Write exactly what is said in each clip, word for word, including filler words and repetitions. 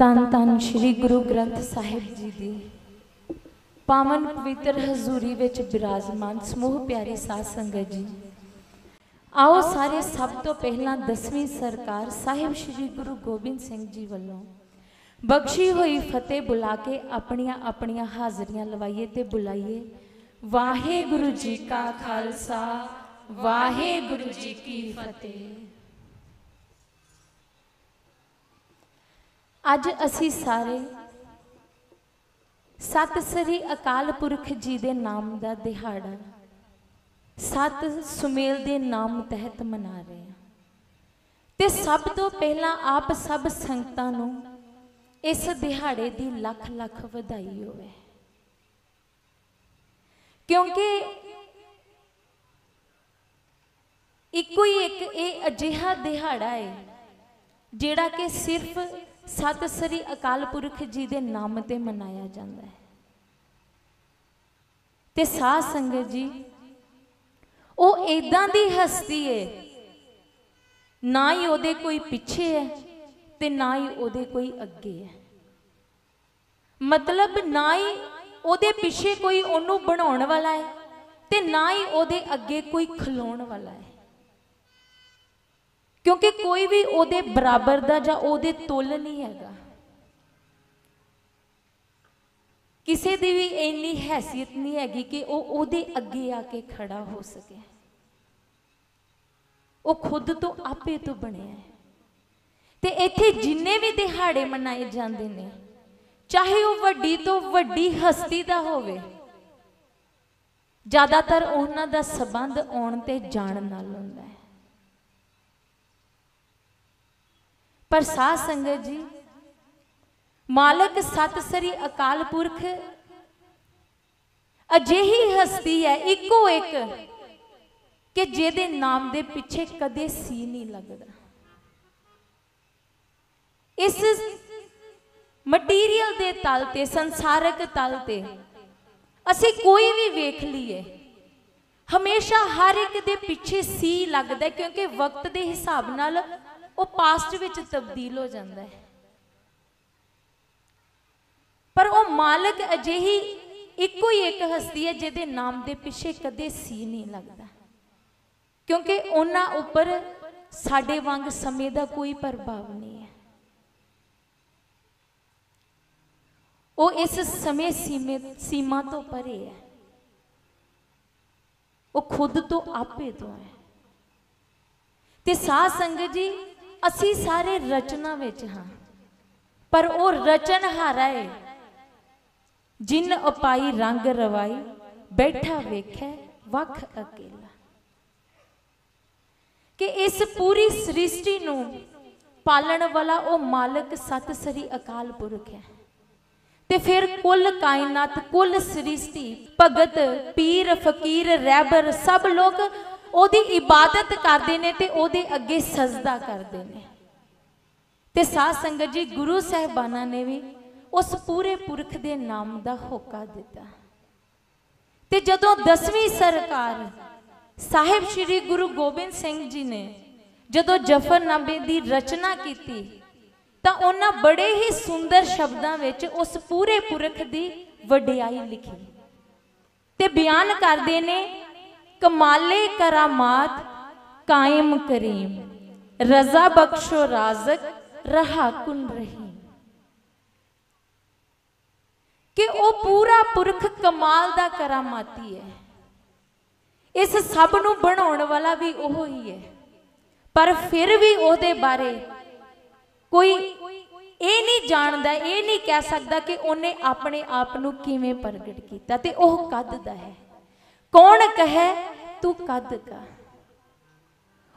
धन धन श्री गुरु ग्रंथ साहिब जी की पावन पवित्र हजूरी विच विराजमान समूह प्यारी साध संगत जी, आओ सारे सब तो पहला दसवीं सरकार साहिब श्री गुरु गोबिंद सिंह जी वालों बख्शी हुई फतेह बुला के अपनिया अपनिया हाजरियां लवाइए ते बुलाइए। वाहे गुरु जी का खालसा, वाहे गुरु जी की फतेह। अज असी सारे सत श्री अकाल पुरख जी दे नाम दा दिहाड़ा सत सुमेल दे नाम तहत मना रहे हैं ते सब तो पहला आप सब संगतां नूं इस दिहाड़े दी लख लख वधाई होवे, क्योंकि इको ही एक ये अजिहा दिहाड़ा है जिहड़ा कि सिर्फ सत श्री अकाल पुरख जी के नाम ते मनाया जाता है। ते साध संगत जी वो इदां दी हस्ती है, ना ही उहदे कोई पिछे है ते ना ही उहदे कोई अगे है, मतलब ना ही उहदे पिछे कोई उहनूं बनाउण वाला है ते ना ही उहदे अगे कोई खलोण वाला है, क्योंकि कोई भी ओदे बराबर दा जा ओदे तोल नहीं हैगा। किसी दी भी इन्नी हैसियत नहीं हैगी कि वो ओदे अगे आके खड़ा हो सके, वो खुद तो आपे तो बने है। ते इत्थे जिन्ने भी दिहाड़े मनाए जाते हैं, चाहे वो वड्डी तो वड्डी हस्ती दा होवे, ज़्यादातर उन्हां दा संबंध आउण ते जाण नाल हुंदा है। पर साध संगत जी, मालक सत श्री अकाल पुरख अजेही हस्ती है इको एक कि जिहदे नाम दे पिछे कदे सी नहीं लगदा। इस मटीरियल दे तल ते, संसारक तल ते असीं कोई भी वेख लीए, हमेशा हर एक दे पिछे सी लगदा, क्योंकि वक्त दे हिसाब नाल वो पास्ट विच तब्दील हो जाता है। पर वो मालक अजेही एको ही एक हस्ती है जिहदे नाम दे पिछे कदे सी नहीं लगता, क्योंकि उन्हां उपर साडे वांग समय का कोई प्रभाव नहीं है। वो इस समय सीमे सीमा तो परे है, वो खुद तो आपे तो है। ते साध संगत जी, असी सारे रचना विच हाँ, पर वो रचनहारा है जिन अपाई रंग रवाई बैठा वेखे वख अकेला। कि इस पूरी सृष्टि नूं पालन वाला वो मालक सत श्री अकाल पुरख है। ते फिर कुल कायनात, कुल सृष्टि, भगत, पीर, फकीर, रैबर सब लोग ओदी इबादत करते हैं ते ओदे अगे सजदा करते हैं। ते साध संगत जी, गुरु साहिबाना ने भी उस पूरे पुरख दे नाम दा होका दिता। ते जदों दसवीं सरकार साहिब श्री गुरु गोबिंद सिंह जी ने जदों जफरनामे की रचना की, तां उन्हां बड़े ही सुंदर शब्दों विच उस पूरे पुरख की वड्याई लिखी ते बयान करते हैं। कमाले करामात कायम करीम, रजा बख्शो राजक रहा कुन रहीम। कि वो पूरा पुरख कमाल दा करामाती है, इस सब नूं बनाउण वाला भी वो ही है। पर फिर भी उहदे बारे कोई ये नहीं जानदा, ये नहीं कह सकता कि उन्हें अपने आप नूं किवें प्रगट कीता ते ओह कद दा है। कौन कहे तू कद का,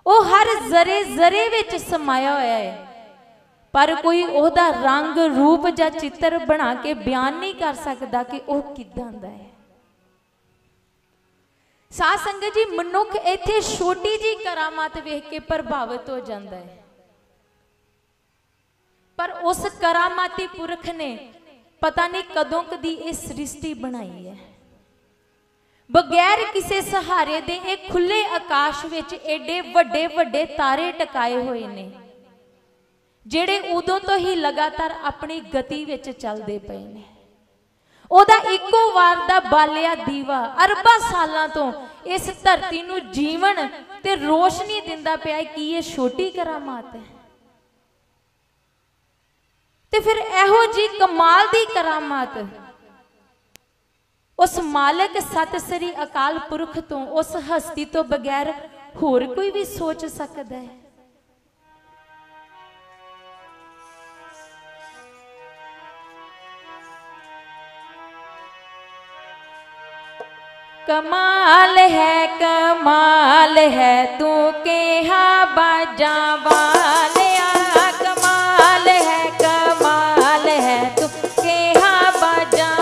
वो हर जरे जरे विच समाया होया है, पर कोई ओहदा रंग रूप जां चित्र बना के बयान नहीं कर सकता कि वह किदां दा है। साध संगत जी, मनुख इत्थे छोटी जी करामात वेख के प्रभावित हो जाता है, पर उस करामाती पुरख ने पता नहीं कदों कदी इह सृष्टि बनाई है। बगैर किसी सहारे दे एक खुले आकाश विच एडे वड्डे वड्डे तारे टकाए हुए ने ਜਿਹੜੇ ਉਦੋਂ ਤੋਂ ਹੀ ਲਗਾਤਾਰ ਆਪਣੀ ਗਤੀ ਵਿੱਚ ਚੱਲਦੇ ਪਏ ਨੇ। ਉਹਦਾ ਇੱਕੋ ਵਾਰ ਦਾ ਬਾਲਿਆ ਦੀਵਾ ਅਰਬਾਂ ਸਾਲਾਂ ਤੋਂ ਇਸ ਧਰਤੀ ਨੂੰ ਜੀਵਨ ਤੇ ਰੋਸ਼ਨੀ ਦਿੰਦਾ ਪਿਆ। ਕੀ ਇਹ ਛੋਟੀ ਕਰਾਮਾਤ ਹੈ? ਤੇ ਫਿਰ ਇਹੋ ਜੀ ਕਮਾਲ ਦੀ ਕਰਾਮਾਤ उस मालिक सत श्री अकाल पुरख तो उस हस्ती तो बगैर होर कोई भी सोच सकता है। कमाल है कमाल है तू के हाँ बाजा वाले आ, कमाल है कमाल है तू के हाँ बाजा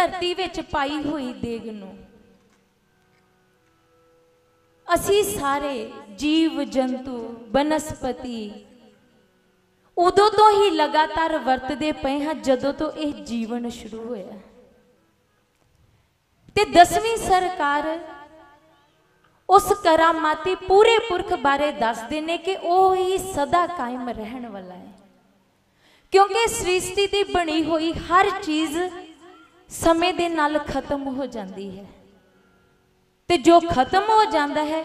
धरती विच पाई हुई देग नूं असी सारे जीव जंतु बनस्पति उदों तो ही लगातार वरतदे पए हां जदों तो यह जीवन शुरू होया। ते दसवीं सरकार उस करामाती पूरे पुरख बारे दसदे ने कि ओह ही सदा कायम रहण वाला है, क्योंकि सृष्टि दी बनी हुई हर चीज़ समय दे नाल खत्म हो जाती है, ते जो खत्म हो जाता है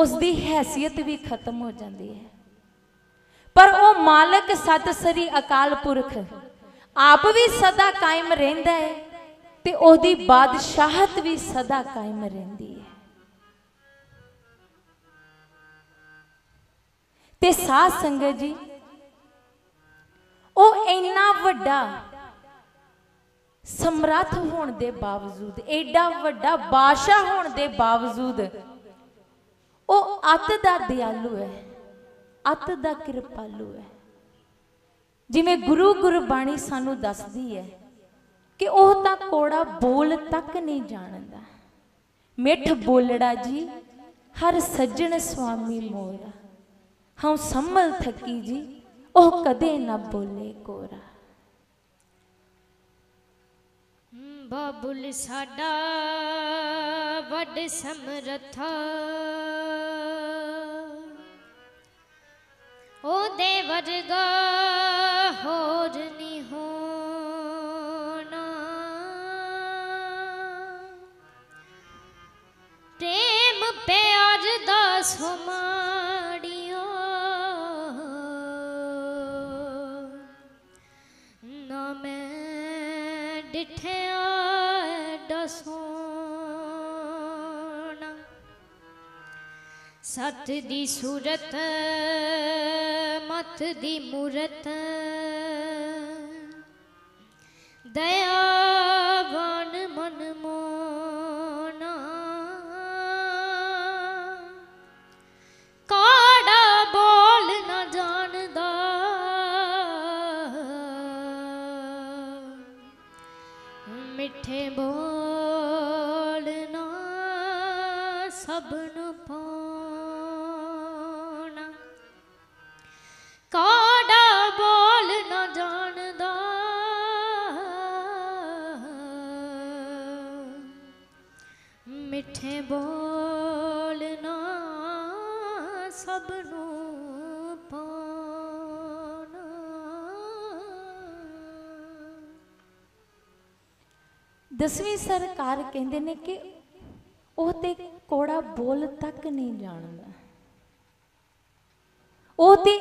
उसकी हैसियत भी खत्म हो जाती है। पर ओ मालक सत श्री अकाल पुरख आप भी सदा कायम रहिंदा है ते ओदी बादशाहत भी सदा कायम रहिंदी है। ते साध संगत जी ओ इन्ना वड्डा समर्थ होने के बावजूद एडा वड्डा बादशाह होने के बावजूद ओ अत दा दयालु है, अत दा कृपालु है। जिमें गुरु गुरबाणी सानू दसदी है कि ओह तां कोड़ा बोल तक नहीं जानदा, मिठ बोलड़ा जी हर सज्जन स्वामी मोरा, हम संभल थकी जी ओह कदे ना बोले कोरा। बाबुल साडा वड समरथा ओदे वर्गा होर नी होना, प्रेम प्यार दा सुमाड़ियो ना मैं डिठिया दसो सत दी सूरत मत दी मूरत दयावान मन मोना, काड़ा बोल न जानदा मिठे बोल ना सबन काड़ा बोल न जानदा मिठे बोल ना सबनों पाना। दसवीं सरकार कहते ने कि ओह ते कोड़ा बोल तक नहीं जानदा, ओह ते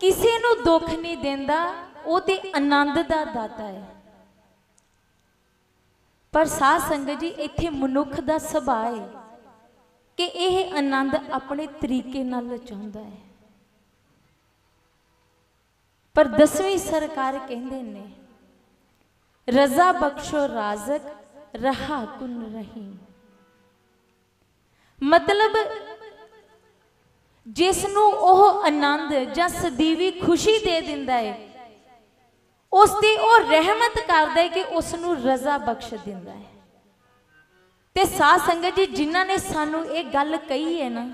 किसी नू दुख नहीं देंदा, वो ते आनंद दा दाता है। पर साध संगत जी इत्थे मनुख दा सुभाअ है कि यह आनंद अपने तरीके नाल चाहुंदा है। पर दसवीं सरकार कहंदे ने रजा बख्शो राजक रहा कुन रहीम, मतलब जिसनू ओह आनंद जां सदीवी खुशी दे दिंदा है उस दी ओह रहमत करदा है कि उसनू रजा बख्श दिंदा है। ते साध संगत जी जिन्हां ने सानू एक गल कही है ना,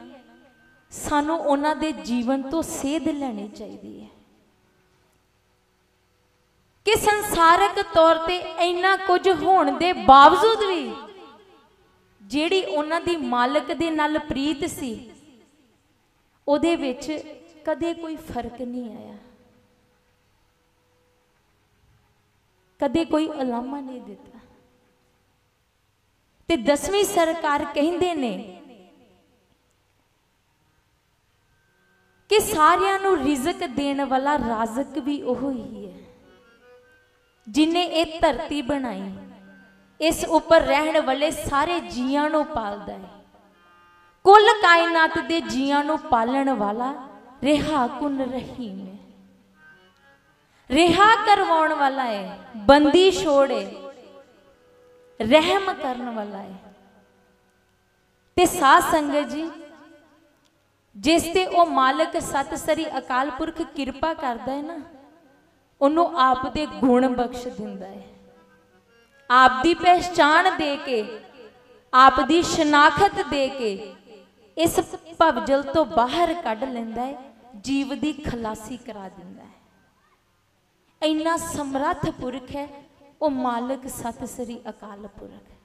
सानू उन्हां दे जीवन तो सेध लेनी चाहिए है कि संसारक तौर ते इन्ना कुछ होण दे बावजूद भी जिहड़ी उन्हां दी मालक दे नाल प्रीत सी उहदे विच कदे कोई फर्क नहीं आया, कदे कोई अलामा नहीं दिता। ते दसवीं सरकार कहंदे ने कि सारियां नू रिजक देण वाला राज़क भी ओह ही है जिन्हें ये धरती बनाई, इस उपर रहण वाले सारे जीवां नू पालदा है। कुल कायनात दे जियां नू पालन वाला रिहा कुन रहीम है, रिहा करवाउण वाला है, बंदी छोड़े रहम करन वाला है। ते साध संगत जी जिस ते ओ मालक सत श्री अकाल पुरख किरपा करदा है ना, उन्हों आप दे गुण बख्श दिंदा है, आप दी पहचान दे के, आप दी शनाखत दे के इस भवजल तो बाहर कढ़ लैंदा है, जीव की खलासी करा दिंदा है। इन्ना समर्थ पुरख है ओ मालक सत श्री अकाल पुरख।